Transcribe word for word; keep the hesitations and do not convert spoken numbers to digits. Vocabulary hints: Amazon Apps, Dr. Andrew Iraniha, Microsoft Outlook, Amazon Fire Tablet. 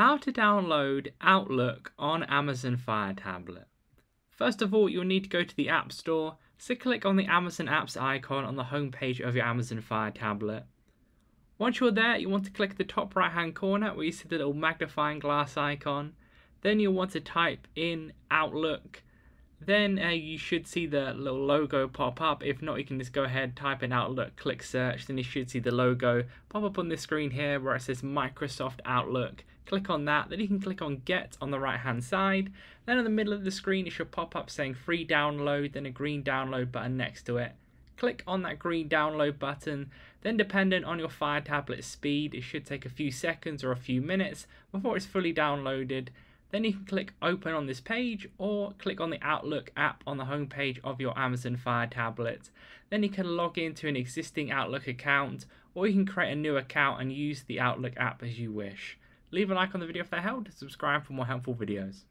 How to download Outlook on Amazon Fire Tablet. First of all, you'll need to go to the App Store, so click on the Amazon Apps icon on the home page of your Amazon Fire Tablet. Once you're there, you want to click the top right hand corner where you see the little magnifying glass icon. Then you'll want to type in Outlook. Then uh, you should see the little logo pop up. If not, you can just go ahead, type in Outlook, click search, then you should see the logo pop up on this screen here where it says Microsoft Outlook. Click on that, then you can click on Get on the right hand side. Then in the middle of the screen it should pop up saying free download, then a green download button next to it. Click on that green download button, then dependent on your Fire Tablet speed, it should take a few seconds or a few minutes before it's fully downloaded. Then you can click open on this page or click on the Outlook app on the home page of your Amazon Fire Tablet. Then you can log into an existing Outlook account, or you can create a new account and use the Outlook app as you wish. Leave a like on the video if that helped, subscribe for more helpful videos.